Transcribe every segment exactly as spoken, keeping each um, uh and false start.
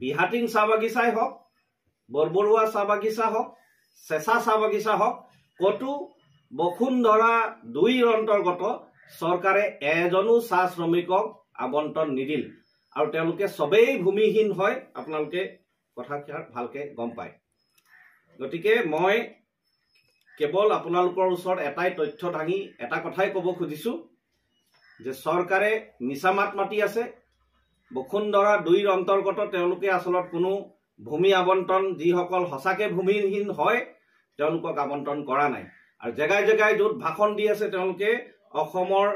বিহাটিং চাহ বাগিচাই হওক, বৰবৰুৱা চাহ বাগিচা হওক, চেঁচা চাহ বাগিচা হওক, কতো বসুন্ধৰা দুইৰ অন্তৰ্গত চৰকাৰে এজনো চাহ শ্ৰমিকক আবণ্টন নিদিল আৰু তেওঁলোকে সবেই ভূমিহীন হয়। আপোনালোকে কথাষাৰ ভালকৈ গম পায়। গতিকে মই কেৱল আপোনালোকৰ ওচৰত এটাই তথ্য দাঙি এটা কথাই ক'ব খুজিছোঁ যে চৰকাৰে মিছা মাত মাতি আছে। বসুন্ধৰা দুইৰ অন্তৰ্গত তেওঁলোকে আচলত কোনো ভূমি আবণ্টন, যিসকল সঁচাকৈ ভূমিহীন হয় তেওঁলোকক আবণ্টন কৰা নাই। আৰু জেগাই জেগাই য'ত ভাষণ দি আছে তেওঁলোকে অসমৰ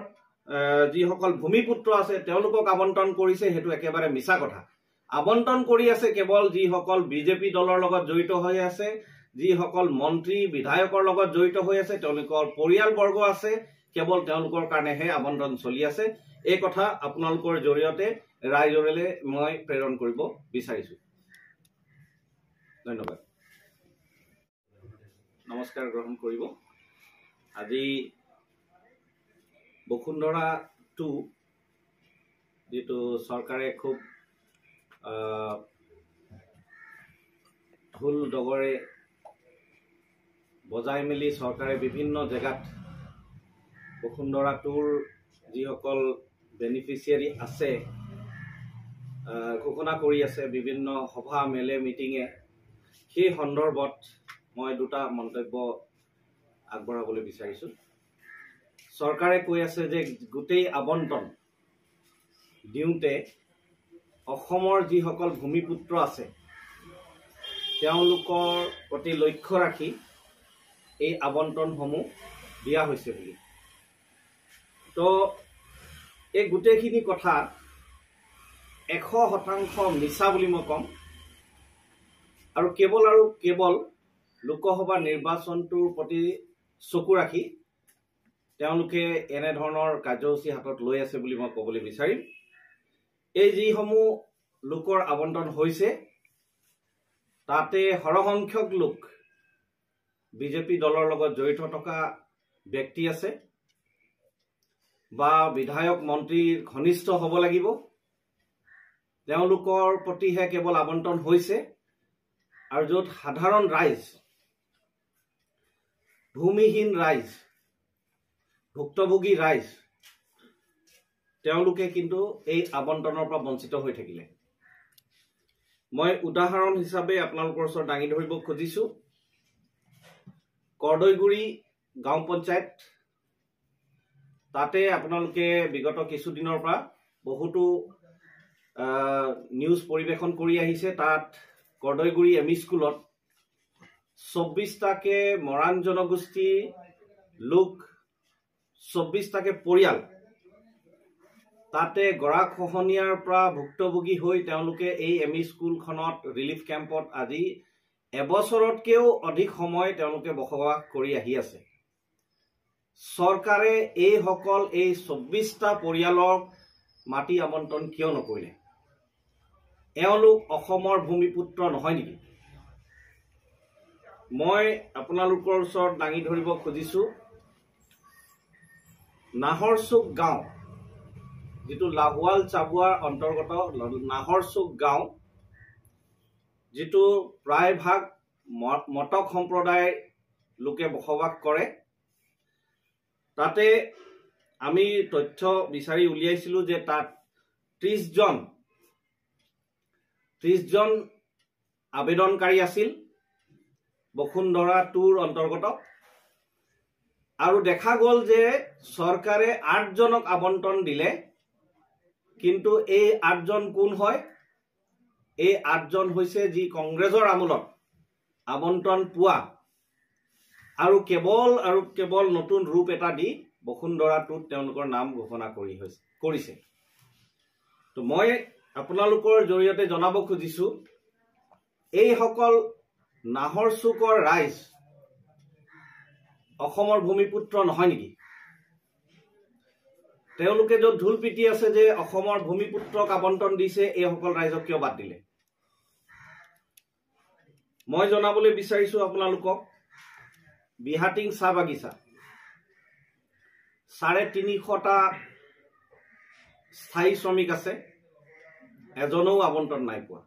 যিসকল ভূমিপুত্ৰ আছে তেওঁলোকক আবণ্টন কৰিছে, সেইটো একেবাৰে মিছা কথা। আবণ্টন কৰি আছে কেৱল যিসকল বিজেপি দলৰ লগত জড়িত হৈ আছে, যিসকল মন্ত্ৰী বিধায়কৰ লগত জড়িত হৈ আছে, তেওঁলোকৰ পৰিয়ালবৰ্গ আছে, কেৱল তেওঁলোকৰ কাৰণেহে আবণ্টন চলি আছে। এই কথা আপোনালোকৰ জৰিয়তে ৰাইজলৈ মই প্ৰেৰণ কৰিব বিচাৰিছোঁ। ধন্যবাদ। নমস্কাৰ গ্ৰহণ কৰিব। আজি বসুন্ধৰা টু যিটো চৰকাৰে খুব ঢোল ডগৰে বজাই মেলি চৰকাৰে বিভিন্ন জেগাত বসুন্ধৰা টুৰ যিসকল বেনিফিচিয়াৰী আছে ঘোষণা কৰি আছে বিভিন্ন সভা মেলে মিটিঙে। সেই সন্দৰ্ভত মই দুটা মন্তব্য আগবঢ়াবলৈ বিচাৰিছোঁ। চৰকাৰে কৈ আছে যে গোটেই আবণ্টন দিওঁতে অসমৰ যিসকল ভূমিপুত্ৰ আছে তেওঁলোকৰ প্ৰতি লক্ষ্য ৰাখি এই আবণ্টনসমূহ দিয়া হৈছে বুলি। তো এই গোটেইখিনি কথা এশ শতাংশ মিছা বুলি মই ক'ম। আৰু কেৱল আৰু কেৱল লোকসভা নিৰ্বাচনটোৰ প্ৰতি চকু ৰাখি তেওঁলোকে এনেধৰণৰ কাৰ্যসূচী হাতত লৈ আছে বুলি মই ক'বলৈ বিচাৰিম। এই যিসমূহ লোকৰ আবণ্টন হৈছে তাতে সৰহসংখ্যক লোক বিজেপি দলৰ লগত জড়িত থকা ব্যক্তি আছে বা বিধায়ক মন্ত্ৰীৰ ঘনিষ্ঠ হ'ব লাগিব, তেওঁলোকৰ প্ৰতিহে কেৱল আবণ্টন হৈছে। আৰু য'ত সাধাৰণ ৰাইজ, ভূমিহীন ৰাইজ, ভুক্তভোগী ৰাইজ তেওঁলোকে কিন্তু এই আবণ্টনৰ পৰা বঞ্চিত হৈ থাকিলে। মই উদাহৰণ হিচাপে আপোনালোকৰ ওচৰত দাঙি ধৰিব খুজিছোঁ কৰ্দৈগুৰি গাঁও পঞ্চায়ত। তাতে আপোনালোকে বিগত কিছুদিনৰ পৰা বহুতো নিউজ পৰিৱেশন কৰি আহিছে। তাত কৰ্দৈগুৰি এম ই স্কুলত চৌব্বিছটাকে মৰাণ জনগোষ্ঠীৰ লোক, চৌব্বিছটাকে পৰিয়াল তাতে গৰাখহনীয়াৰ পৰা ভুক্তভোগী হৈ তেওঁলোকে এই এম ই স্কুলখনত ৰিলিফ কেম্পত আজি এবছৰতকৈও অধিক সময় তেওঁলোকে বসবাস কৰি আহি আছে। চৰকাৰে এইসকল এই চৌব্বিছটা পৰিয়ালক মাটি আবণ্টন কিয় নকৰিলে? এওঁলোক অসমৰ ভূমিপুত্ৰ নহয় নেকি? মই আপোনালোকৰ ওচৰত দাঙি ধৰিব খুজিছোঁ নাহৰচুক গাঁও, যিটো লাহোৱাল চাবুৱাৰ অন্তৰ্গত নাহৰচুক গাঁও, যিটো প্ৰায়ভাগ মটক সম্প্ৰদায়ৰ লোকে বসবাস কৰে। তাতে আমি তথ্য বিচাৰি উলিয়াইছিলোঁ যে তাত ত্ৰিছজন ত্ৰিছজন আবেদনকাৰী আছিল বসুন্ধৰা টুৰ অন্তৰ্গত। আৰু দেখা গ'ল যে চৰকাৰে আঠজনক আবণ্টন দিলে, কিন্তু এই আঠজন কোন হয়? এই আঠজন হৈছে যি কংগ্ৰেছৰ আমোলত আবণ্টন পোৱা আৰু কেৱল আৰু কেৱল নতুন ৰূপ এটা দি বসুন্ধৰা টুত তেওঁলোকৰ নাম ঘোষণা কৰি হৈছে কৰিছে। তো মই আপোনালোকৰ জৰিয়তে জনাব খুজিছোঁ এইসকল নাহৰচুকৰ ৰাইজ অসমৰ ভূমিপুত্ৰ নহয় নেকি? তেওঁলোকে য'ত ঢোল পিটি আছে যে অসমৰ ভূমিপুত্ৰক আবণ্টন দিছে, এইসকল ৰাইজক কিয় বাদ দিলে? মই জনাবলৈ বিচাৰিছোঁ আপোনালোকক বিহাটিং চাহ বাগিচা চাৰে তিনিশটা স্থায়ী শ্ৰমিক আছে, এজনো আবণ্টন নাই পোৱা।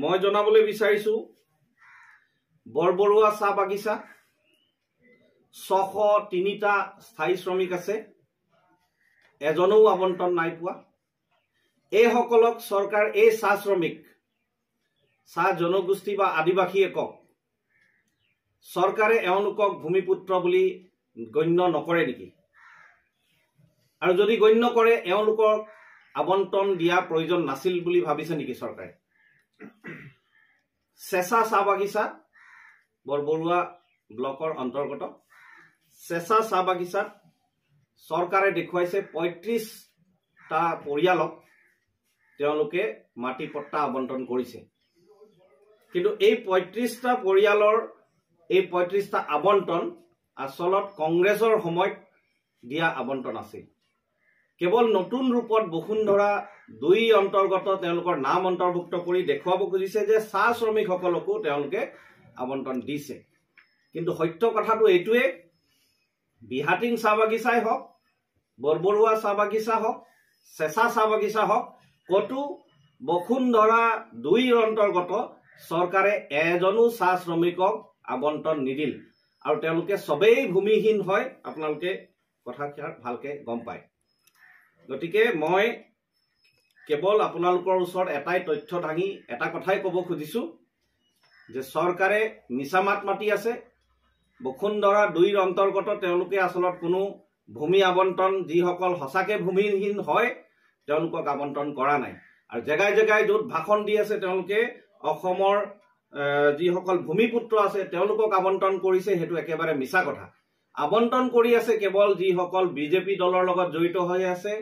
মই জানাবলৈ বিচাৰিছো বৰবৰুৱা চাহ বাগিচা ছশ তিনিটা স্থায়ী শ্ৰমিক আছে, এজনো আবণ্টন নাই পোৱা। এইসকলক চৰকাৰ এই চাহ শ্ৰমিক, চাহ জনগোষ্ঠী বা আদিবাসী একক চৰকাৰে এওঁলোকক ভূমিপুত্ৰ বুলি গণ্য নকৰে নেকি? আৰু যদি গণ্য কৰে এওঁলোকক আবণ্টন দিয়া প্ৰয়োজন নাছিল বুলি ভাবিছে নেকি চৰকাৰে? চেঁচা চাহ বাগিচা বৰবৰুৱা ব্লকৰ অন্তৰ্গত চেঁচা চাহ বাগিচাত চৰকাৰে দেখুৱাইছে পঁয়ত্ৰিশটা পৰিয়ালক তেওঁলোকে মাটি পট্টা আবণ্টন কৰিছে, কিন্তু এই পঁয়ত্ৰিশটা পৰিয়ালৰ এই পঁয়ত্ৰিশটা আবণ্টন আচলত কংগ্ৰেছৰ সময়ত দিয়া আবণ্টন আছিল। কেৱল নতুন ৰূপত বসুন্ধৰা দুই অন্তৰ্গত তেওঁলোকৰ নাম অন্তৰ্ভুক্ত কৰি দেখুৱাব খুজিছে যে চাহ শ্ৰমিকসকলকো তেওঁলোকে আবণ্টন দিছে, কিন্তু সত্য কথাটো এইটোৱে, বিহাটিং চাহ বাগিচাই হওক, বৰবৰুৱা চাহ বাগিচা হওক, চেঁচা চাহ বাগিচা হওক, ক'তো বসুন্ধৰা দুইৰ অন্তৰ্গত চৰকাৰে এজনো চাহ শ্ৰমিকক আবণ্টন নিদিল আৰু তেওঁলোকে সবেই ভূমিহীন হয়। আপোনালোকে কথাষাৰ ভালকে গম পায়। গতিকে মই কেৱল আপোনালোকৰ ওচৰত এটাই তথ্য দাঙি এটা কথাই ক'ব খুজিছোঁ যে চৰকাৰে মিছা মাত মাতি আছে। বসুন্ধৰা দুইৰ অন্তৰ্গত তেওঁলোকে আচলত কোনো ভূমি আবণ্টন, যিসকল সঁচাকৈ ভূমিহীন হয় তেওঁলোকক আবণ্টন কৰা নাই। আৰু জেগাই জেগাই য'ত ভাষণ দি আছে তেওঁলোকে অসমৰ যিসকল ভূমিপুত্ৰ আছে তেওঁলোকক আবণ্টন কৰিছে, সেইটো একেবাৰে মিছা কথা। আবণ্টন কৰি আছে কেৱল যিসকল বিজেপি দলৰ লগত জড়িত হৈ আছে,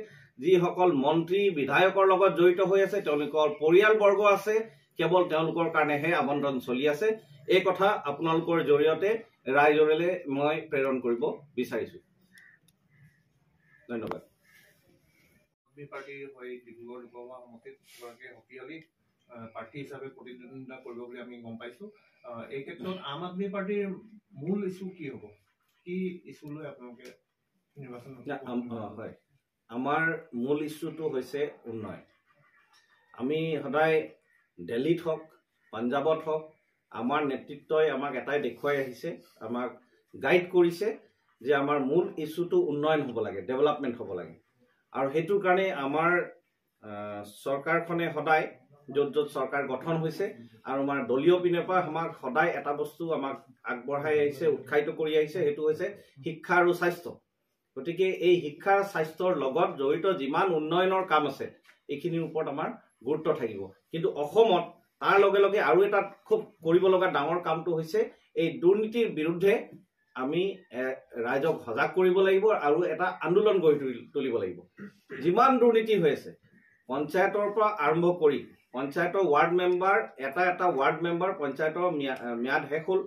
যিসকল মন্ত্ৰী বিধায়কৰ লগত জড়িত হৈ আছে, তেওঁলোকৰ পৰিয়ালবৰ্গ আছে, কেৱল তেওঁলোকৰ কাৰণেহে আবণ্টন চলি আছে। এই কথা আপোনালোকৰ জৰিয়তে ৰাইজলৈ মই প্ৰেৰণ কৰিব বিচাৰিছো। ধন্যবাদ। আম পাৰ্টিৰ হৈ ডিব্ৰুগড় লোকসভা সমষ্টিত শক্তিশালী প্ৰাৰ্থী হিচাপে প্ৰতিদ্বন্দ্বিতা কৰিব বুলি আমি গম পাইছো। এই ক্ষেত্ৰত আম আদমি পাৰ্টিৰ মূল ইছ্যু কি হ'ব? আমাৰ মূল ইস্যুটো হৈছে উন্নয়ন। আমি সদায় দিল্লীত হওক, পাঞ্জাৱত হওক, আমাৰ নেতৃত্বই আমাক এটাই দেখুৱাই আহিছে, আমাক গাইড কৰিছে যে আমাৰ মূল ইস্যুটো উন্নয়ন হ'ব লাগে, ডেভেলপমেণ্ট হ'ব লাগে। আৰু সেইটোৰ কাৰণে আমাৰ চৰকাৰখনে সদায় য'ত য'ত চৰকাৰ গঠন হৈছে আৰু আমাৰ দলীয় পিনে পৰা আমাক সদায় এটা বস্তু আমাক আগবঢ়াই আহিছে, উৎসাহিত কৰি আহিছে, সেইটো হৈছে শিক্ষা আৰু স্বাস্থ্য। গতিকে এই শিক্ষা স্বাস্থ্যৰ লগত জড়িত যিমান উন্নয়নৰ কাম আছে এইখিনিৰ ওপৰত আমাৰ গুৰুত্ব থাকিব। কিন্তু অসমত তাৰ লগে লগে আৰু এটা খুব কৰিব লগা ডাঙৰ কামটো হৈছে এই দুৰ্নীতিৰ বিৰুদ্ধে আমি ৰাইজক সজাগ কৰিব লাগিব আৰু এটা আন্দোলন গঢ়ি তুলিব লাগিব। যিমান দুৰ্নীতি হৈ আছে, পঞ্চায়তৰ পৰা আৰম্ভ কৰি পঞ্চায়তৰ ৱাৰ্ড মেম্বাৰ, এটা এটা ৱাৰ্ড মেম্বাৰ পঞ্চায়তৰ ম্যাদ শেষ হ'ল,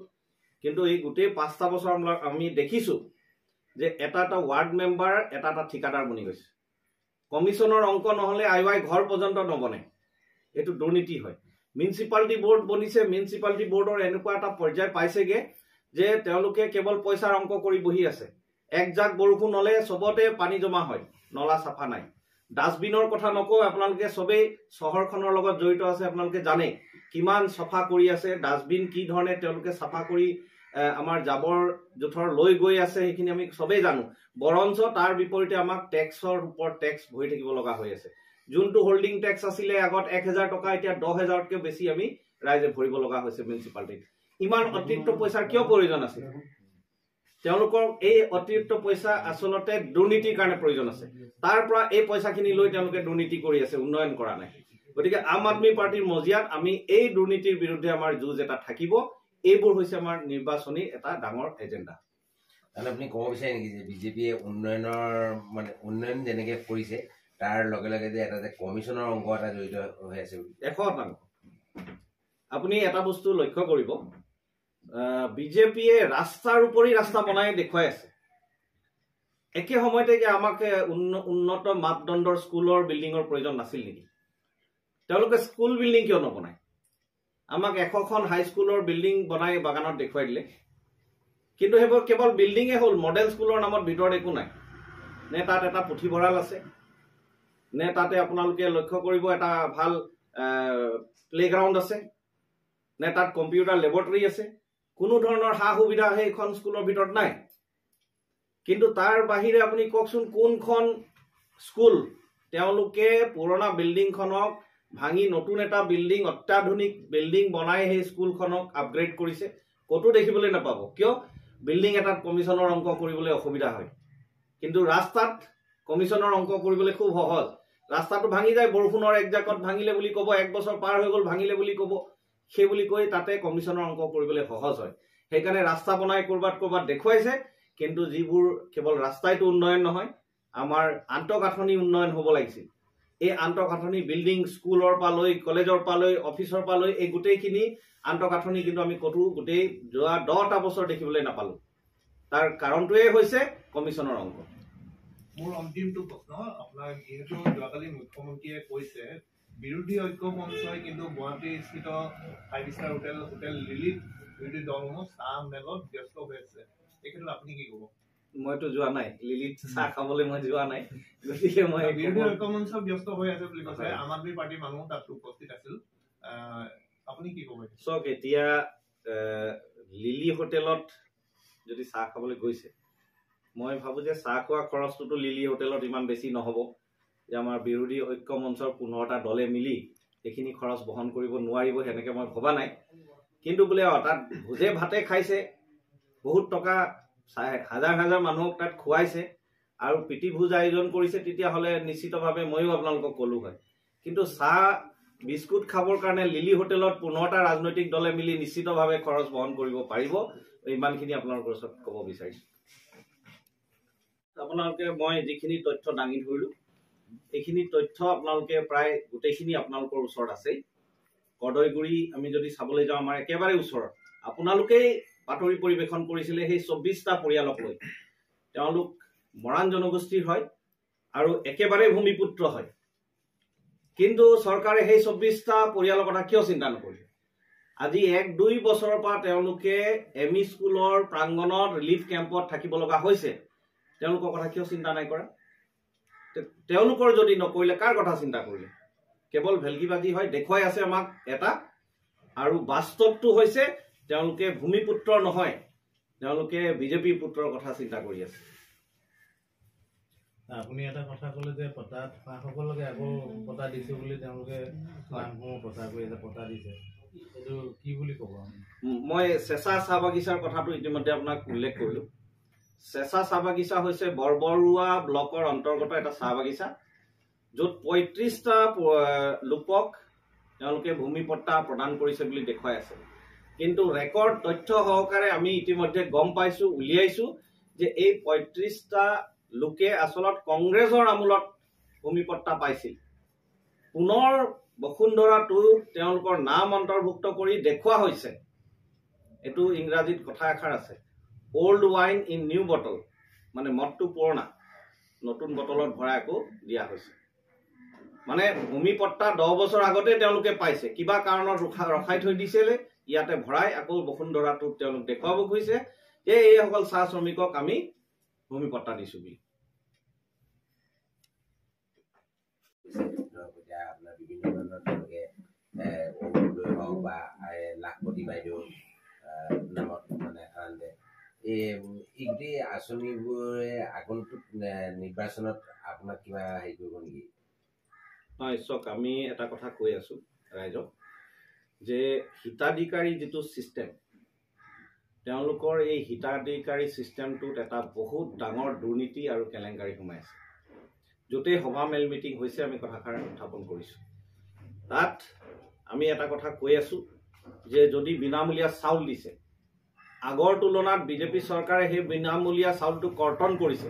কিন্তু এই গোটেই পাঁচটা বছৰ আমি দেখিছোঁ যে এটা এটা ৱাৰ্ড মেম্বাৰ এটা এটা ঠিকাদাৰ বনি গৈছে। কমিশ্যনৰ অংক নহ'লে আই ৱাই ঘৰ পৰ্যন্ত নবনে, এইটো দুৰ্নীতি হয়। মিউনিচিপালিটি বৰ্ড বনিছে, মিউনিচিপালিটি বৰ্ডৰ এনেকুৱা এটা পৰ্যায় পাইছেগৈ যে তেওঁলোকে কেৱল পইচাৰ অংক কৰি বহি আছে। এক জাক বৰষুণ হ'লে চবতে পানী জমা হয়, নলা চাফা নাই। ডাষ্টবিনৰ কথা নকওঁ, আপোনালোকে চবেই চহৰখনৰ লগত জড়িত আছে, আপোনালোকে জানে কিমান চাফা কৰি আছে। ডাষ্টবিন কি ধৰণে তেওঁলোকে চাফা কৰি আমাৰ জাবৰ জোঁথৰ লৈ গৈ আছে সেইখিনি আমি চবেই জানো। বৰঞ্চ তাৰ বিপৰীতে আমাক টেক্সৰ ওপৰত টেক্স ভৰি থাকিব লগা হৈ আছে। যোনটো হোল্ডিং টেক্স আছিলে আগত এক হাজাৰ টকা, এতিয়া দহ হাজাৰতকৈ বেছি আমি ৰাইজে ভৰিব লগা হৈছে মিউনিচিপালিটিত। ইমান অতিৰিক্ত পইচাৰ কিয় প্ৰয়োজন আছিল? তেওঁলোকক এই অতিৰিক্ত পইচা আচলতে দুৰ্নীতিৰ কাৰণে প্ৰয়োজন আছে। তাৰ পৰা এই পইচাখিনি লৈ তেওঁলোকে দুৰ্নীতি কৰি আছে, উন্নয়ন কৰা নাই। গতিকে আম আদমি পাৰ্টিৰ মজিয়াত আমি এই দুৰ্নীতিৰ বিৰুদ্ধে আমাৰ যুঁজ এটা থাকিব। এইবোৰ হৈছে আমাৰ নিৰ্বাচনী এটা ডাঙৰ এজেণ্ডা। তাহলে আপুনি ক'ব বিচাৰে নেকি যে বিজেপিয়ে উন্নয়নৰ মানে উন্নয়ন যেনেকৈ কৰিছে তাৰ লগে লগে যে এটা যে কমিশ্যনৰ অংগ এটা জড়িত হৈ আছে? এশ শতাংশ। আপুনি এটা বস্তু লক্ষ্য কৰিব, বিজেপিয়ে ৰাস্তাৰ উপৰি ৰাস্তা বনাই দেখুৱাই আছে। একে সময়তে যে আমাক উন্নত মাপদণ্ডৰ স্কুলৰ বিল্ডিঙৰ প্ৰয়োজন নাছিল নেকি? তেওঁলোকে স্কুল বিল্ডিং কিয় নবনায়? আমাক এশখন হাইস্কুলৰ বিল্ডিং বনাই বাগানত দেখুৱাই দিলে, কিন্তু সেইবোৰ কেৱল বিল্ডিঙে হ'ল, মডেল স্কুলৰ নামত ভিতৰত একো নাই। নে তাত এটা পুথিভঁৰাল আছে, নে তাতে আপোনালোকে লক্ষ্য কৰিব এটা ভাল প্লেগ্ৰাউন্ড আছে, নে তাত কম্পিউটাৰ লেবৰেটৰি আছে, কোনো ধৰনেৰ সা সুবিধা সেইখন স্কুলৰ ভিতৰত নাই। কিন্তু তাৰ বাহিৰে আপুনি কওকচোন কোনখন স্কুল তেওঁলোকে পুৰণা বিল্ডিংখনক ভাঙি নতুন এটা বিল্ডিং, অত্যাধুনিক বিল্ডিং বনাই সেই স্কুলখনক আপগ্ৰেড কৰিছে? ক'তো দেখিবলৈ নাপাব। কিয়? বিল্ডিং এটাত কমিশ্যনৰ অংক কৰিবলৈ অসুবিধা হয়, কিন্তু ৰাস্তাত কমিশ্যনৰ অংক কৰিবলৈ খুব সহজ। ৰাস্তাটো ভাঙি যায়, বৰষুণৰ এক জাকত ভাঙিলে বুলি ক'ব, এক বছৰ পাৰ হৈ গ'ল ভাঙিলে বুলি ক'ব, সেই বুলি কৈ তাতে কমিশ্যনৰ অংক কৰিবলৈ সহজ হয়। সেইকাৰণে ৰাস্তা বনাই ক'ৰবাত ক'ৰবাত দেখুৱাইছে, কিন্তু যিবোৰ কেৱল ৰাস্তাইটো উন্নয়ন নহয়, আমাৰ আন্তঃগাঁথনি উন্নয়ন হ'ব লাগিছিল। এই আন্তঃগাঁথনি বিল্ডিং, স্কুলৰ পৰা লৈ কলেজৰ পৰা লৈ অফিচৰ পৰা লৈ এই গোটেইখিনি আন্তঃগাঁথনি কিন্তু আমি ক'তো গোটেই যোৱা দহটা বছৰ দেখিবলৈ নাপালোঁ। তাৰ কাৰণটোৱেই হৈছে কমিশ্যনৰ অংক। মোৰ অন্তিমটো প্ৰশ্ন আপোনাৰ, যিহেতু যোৱাকালি মুখ্যমন্ত্ৰীয়ে কৈছে বিৰোধী ঐক্য মঞ্চই কিন্তু গুৱাহাটীস্থিত five star hotel hotel Lalit বিৰোধী দলসমূহ চাহ মেলত ব্যস্ত হৈ আছে, এই ক্ষেত্ৰত আপুনি কি ক'ব? মইতো যোৱা নাই লিলিত চাহ খাবলৈ, মই যোৱা নাই, গতিকে মই বিৰোধী ঐক্য মঞ্চ ব্যস্ত হৈ আছে বুলি কৈছে, আম আদমি পাৰ্টিৰ মানুহ তাত উপস্থিত আছিল, আপুনি কি ক'ব? চক এতিয়া লিলি হোটেলত যদি চাহ খাবলৈ গৈছে, মই ভাবোঁ যে চাহ খোৱা খৰচটোতো লিলি হোটেলত ইমান বেছি নহ'ব যে আমাৰ বিৰোধী ঐক্য মঞ্চৰ পোন্ধৰটা দলে মিলি সেইখিনি খৰচ বহন কৰিব নোৱাৰিব, সেনেকৈ মই ভবা নাই। কিন্তু বোলে অঁ তাত ভোজে ভাতে খাইছে, বহুত টকা, হাজাৰ হাজাৰ মানুহক তাত খুৱাইছে আৰু প্ৰীতিভোজ আয়োজন কৰিছে, তেতিয়াহ'লে নিশ্চিতভাৱে ময়ো আপোনালোকক ক'লোঁ হয়। কিন্তু চাহ বিস্কুট খাবৰ কাৰণে লিলি হোটেলত পোন্ধৰটা ৰাজনৈতিক দলে মিলি নিশ্চিতভাৱে খৰচ বহন কৰিব পাৰিব, ইমানখিনি আপোনালোকৰ ওচৰত ক'ব বিচাৰিছোঁ। আপোনালোকে মই যিখিনি তথ্য দাঙি ধৰিলোঁ, এইখিনি তথ্য আপোনালোকে প্ৰায় গোটেইখিনি আপোনালোকৰ ওচৰত আছেই। কৰ্দৈগুৰি আমি যদি চাবলৈ যাওঁ, আমাৰ একেবাৰে ওচৰত আপোনালোকেই বাতৰি পৰিৱেশন কৰিছিলে সেই চৌব্বিছটা পৰিয়ালক লৈ। তেওঁলোক মৰাণ জনগোষ্ঠীৰ হয় আৰু একেবাৰে ভূমিপুত্ৰ হয়, কিন্তু চৰকাৰে সেই চৌব্বিছটা পৰিয়ালৰ কথা কিয় চিন্তা নকৰিলে? আজি এক দুই বছৰৰ পৰা তেওঁলোকে এম ই স্কুলৰ প্ৰাংগণত ৰিলিফ কেম্পত থাকিব লগা হৈছে, তেওঁলোকৰ কথা কিয় চিন্তা নাই কৰা? তেওঁলোকৰ যদি নকৰিলে কাৰ কথা চিন্তা কৰিলে? কেৱল ভেলকিবাজি হয়, দেখুৱাই আছে আমাক এটা, আৰু বাস্তৱটো হৈছে তেওঁলোকে ভূমিপুত্ৰ নহয়, তেওঁলোকে বিজেপিৰ পুত্ৰৰ কথা চিন্তা কৰি আছে। আপুনি এটা কথা ক'লে যে পতা সকলকে আকৌ পতা দিছে বুলি তেওঁলোকে প্ৰচাৰ কৰি আছে, পতা দিছে, এইটো কি বুলি ক'ব? মই চেঁচা চাহ বাগিচাৰ কথাটো ইতিমধ্যে আপোনাক উল্লেখ কৰিলোঁ। চেঁচা চাহ বাগিচা হৈছে বৰবৰুৱা ব্লকৰ অন্তৰ্গত এটা চাহ বাগিচা, য'ত পঁয়ত্ৰিছটা লোকক তেওঁলোকে ভূমি পট্টা প্ৰদান কৰিছে বুলি দেখুৱাই আছে। কিন্তু ৰেকৰ্ড তথ্য সহকাৰে আমি ইতিমধ্যে গম পাইছোঁ, উলিয়াইছোঁ যে এই পঁয়ত্ৰিছটা লোকে আচলত কংগ্ৰেছৰ আমোলত ভূমি পট্টা পাইছিল। পুনৰ বসুন্ধৰাটো তেওঁলোকৰ নাম অন্তৰ্ভুক্ত কৰি দেখুওৱা হৈছে। এইটো ইংৰাজীত কথা এষাৰ আছে, old wine in new bottle, মানে মদটো পুৰণা নতুন বটলত ভৰাই আকৌ দিয়া হৈছে। মানে ভূমি পট্টা দহ বছৰ আগতে তেওঁলোকে পাইছে, কিবা কাৰণত ৰখা ৰখাই থৈ দিছিলে, ইয়াতে ভৰাই আকৌ বসুন্ধৰাটোত তেওঁলোক দেখুৱাব খুজিছে যে এইসকল চাহ শ্ৰমিকক আমি ভূমি পট্টা দিছোঁ বুলি। আপোনাৰ বিভিন্ন ধৰণৰ তেওঁলোকে অৰুণোদয় হওক বা লাখপতি বাইদেউ নামত মানে সান্দে এই গোটেই আঁচনিবোৰে আগন্তুক নিৰ্বাচনত আপোনাক কিবা হেৰি কৰিব নেকি? হয় চক, আমি এটা কথা কৈ আছোঁ ৰাইজক যে হিতাধিকাৰী যিটো ছিষ্টেম, তেওঁলোকৰ এই হিতাধিকাৰী ছিষ্টেমটোত এটা বহুত ডাঙৰ দুৰ্নীতি আৰু কেলেংকাৰী সোমাই আছে। য'তেই সভা মেল মিটিং হৈছে আমি কথাষাৰ উত্থাপন কৰিছোঁ। তাত আমি এটা কথা কৈ আছোঁ যে যদি বিনামূলীয়া চাউল দিছে, আগৰ তুলনাত বিজেপি চৰকাৰে সেই বিনামূলীয়া চাউলটো কৰ্তন কৰিছে।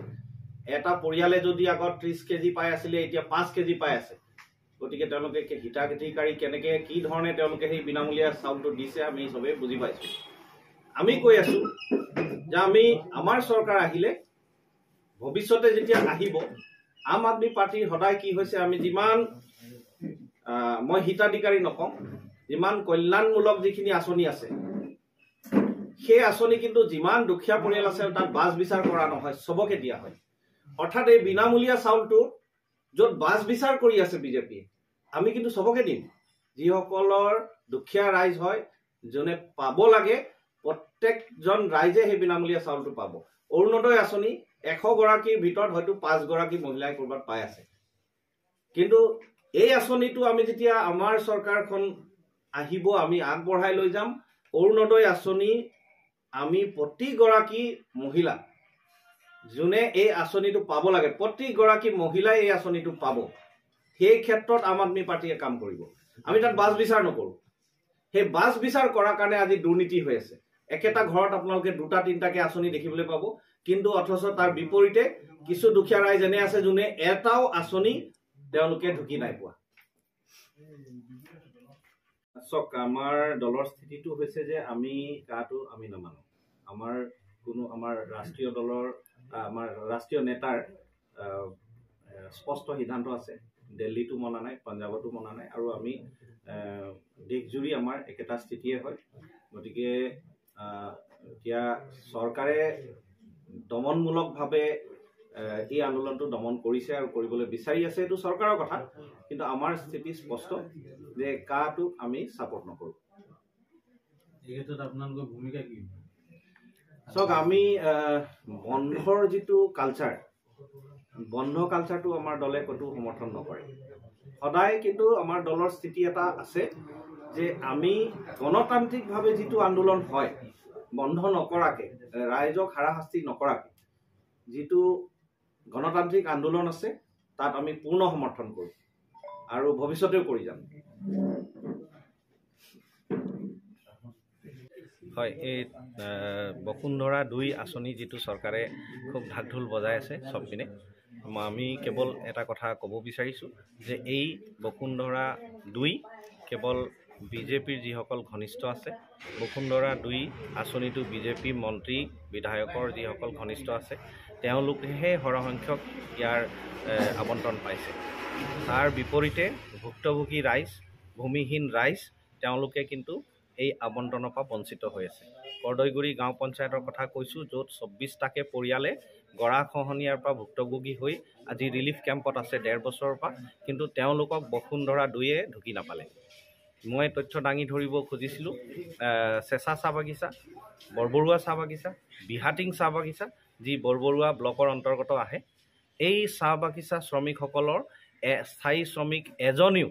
এটা পৰিয়ালে যদি আগত ত্ৰিছ কেজি পাই আছিলে, এতিয়া পাঁচ কেজি পাই আছে। গতিকে তেওঁলোকে হিতাধিকাৰী কেনেকৈ কি ধৰণে তেওঁলোকে সেই বিনামূলীয়া চাউলটো দিছে আমি চবেই বুজি পাইছোঁ। আমি কৈ আছোঁ যে আমি আমাৰ চৰকাৰ আহিলে, ভৱিষ্যতে যেতিয়া আহিব, আম আদমি পাৰ্টিৰ সদায় কি হৈছে, আমি যিমান মই হিতাধিকাৰী নকওঁ, যিমান কল্যাণমূলক যিখিনি আঁচনি আছে, সেই আঁচনি কিন্তু যিমান দুখীয়া পৰিয়াল আছে তাত বাছ বিচাৰ কৰা নহয়, চবকে দিয়া হয়। অৰ্থাৎ এই বিনামূলীয়া চাউলটো য'ত বাছ বিচাৰ কৰি আছে বিজেপিয়ে, আমি কিন্তু চবকে দিম। যিসকলৰ দুখীয়া ৰাইজ হয়, যোনে পাব লাগে প্ৰত্যেকজন ৰাইজে সেই বিনামূলীয়া চাউলটো পাব। অৰুণোদয় আঁচনি এশ গৰাকীৰ ভিতৰত হয়তো পাঁচ গৰাকী মহিলাই ক'ৰবাত পাই আছে, কিন্তু এই আঁচনিটো আমি যেতিয়া আমাৰ চৰকাৰখন আহিব আমি আগবঢ়াই লৈ যাম। অৰুণোদয় আঁচনি আমি প্ৰতিগৰাকী মহিলা যোনে এই আঁচনিটো পাব লাগে, প্ৰতিগৰাকী মহিলাই এই আঁচনিটো পাব। সেই ক্ষেত্ৰত আম আদমি পাৰ্টিয়ে কাম কৰিব। আমি তাত বাছ বিচাৰ নকৰোঁ। সেই বাছ বিচাৰ কৰাৰ কাৰণে আজি দুৰ্নীতি হৈ আছে। একেটা ঘৰত আপোনালোকে দুটা তিনিটাকৈ আঁচনি দেখিবলৈ পাব, কিন্তু অথচ তাৰ বিপৰীতে কিছু দুখীয়া ৰাইজ এনে আছে যোনে এটাও আঁচনি তেওঁলোকে ঢুকি নাই পোৱা। চক আমাৰ দলৰ স্থিতিটো হৈছে যে আমি কাটো আমি নামানো। আমাৰ কোনো আমাৰ ৰাষ্ট্ৰীয় দলৰ আমাৰ ৰাষ্ট্ৰীয় নেতাৰ স্পষ্ট সিদ্ধান্ত আছে, দিল্লীটো মনা নাই, পাঞ্জাবতো মনা নাই, আৰু আমি দেশজুৰি আমাৰ একেটা স্থিতিয়ে হয়। গতিকে এতিয়া চৰকাৰে দমনমূলকভাৱে এই আন্দোলনটো দমন কৰিছে আৰু কৰিবলৈ বিচাৰি আছে, এইটো চৰকাৰৰ কথা, কিন্তু আমাৰ স্থিতি স্পষ্ট যে কাটোক আমি ছাপোৰ্ট নকৰোঁ। এই ক্ষেত্ৰত আপোনালোকৰ ভূমিকা কি? চাওক, আমি বন্ধৰ যিটো কালচাৰ, বন্ধ কালচাৰটো আমাৰ দলে ক'তো সমৰ্থন নকৰে সদায়। কিন্তু আমাৰ দলৰ স্থিতি এটা আছে যে আমি গণতান্ত্ৰিকভাৱে যিটো আন্দোলন হয় বন্ধ নকৰাকৈ, ৰাইজক হাৰাশাস্তি নকৰাকৈ যিটো গণতান্ত্ৰিক আন্দোলন আছে তাত আমি পূৰ্ণ সমৰ্থন কৰোঁ আৰু ভৱিষ্যতেও কৰি যাম। হয়, এই বসুন্ধৰা দুই আঁচনি যিটো চৰকাৰে খুব ঢাক ঢোল বজাই আছে চবপিনে, আমি কেৱল এটা কথা ক'ব বিচাৰিছোঁ যে এই বসুন্ধৰা দুই কেৱল বিজেপিৰ যিসকল ঘনিষ্ঠ আছে, বসুন্ধৰা দুই আঁচনিটো বিজেপি মন্ত্ৰী বিধায়কৰ যিসকল ঘনিষ্ঠ আছে তেওঁলোকেহে সৰহসংখ্যক ইয়াৰ আবণ্টন পাইছে। তাৰ বিপৰীতে ভুক্তভোগী ৰাইজ, ভূমিহীন ৰাইজ তেওঁলোকে কিন্তু এই আবণ্টনৰ পৰা বঞ্চিত হৈ আছে। কৰদৈগুৰি গাঁও পঞ্চায়তৰ কথা কৈছোঁ, য'ত চৌব্বিছটাকে পৰিয়ালে গৰাখহনীয়াৰ পৰা ভুক্তভোগী হৈ আজি ৰিলিফ কেম্পত আছে ডেৰ বছৰৰ পৰা, কিন্তু তেওঁলোকক বসুন্ধৰা দুয়ে ঢুকি নাপালে। মই তথ্য দাঙি ধৰিব খুজিছিলোঁ চেঁচা চাহ বাগিচা, বৰবৰুৱা চাহ বাগিচা, বিহাটিং চাহ বাগিচা, যি বৰবৰুৱা ব্লকৰ অন্তৰ্গত আহে, এই চাহ বাগিচা শ্ৰমিকসকলৰ এ স্থায়ী শ্ৰমিক এজনেও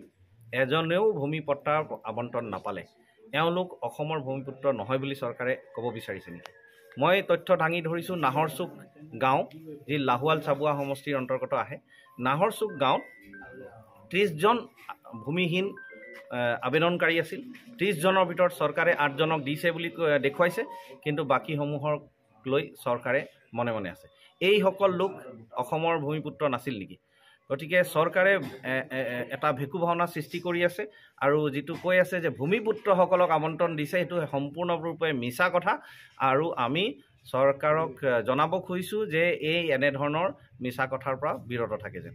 এজনেও ভূমিপট্টাৰ আবণ্টন নাপালে। এওঁলোক অসমৰ ভূমিপুত্ৰ নহয় বুলি চৰকাৰে ক'ব বিচাৰিছে নেকি? মই তথ্য দাঙি ধৰিছোঁ নাহৰচুক গাঁও, যি লাহোৱাল চাবুৱা সমষ্টিৰ অন্তৰ্গত আহে। নাহৰচুক গাঁৱত ত্ৰিছজন ভূমিহীন আবেদনকাৰী আছিল, ত্ৰিছজনৰ ভিতৰত চৰকাৰে আঠজনক দিছে বুলি দেখুৱাইছে, কিন্তু বাকীসমূহক লৈ চৰকাৰে মনে মনে আছে। এইসকল লোক অসমৰ ভূমিপুত্ৰ নাছিল নেকি? গতিকে চৰকাৰে এটা ভেকু ভাওনা সৃষ্টি কৰি আছে আৰু যিটো কৈ আছে যে ভূমিপুত্ৰসকলক আমন্ত্ৰণ দিছে, সেইটো সম্পূৰ্ণৰূপে মিছা কথা। আৰু আমি চৰকাৰক জনাব খুজিছোঁ যে এই এনেধৰণৰ মিছা কথাৰ পৰা বিৰত থাকে যেন।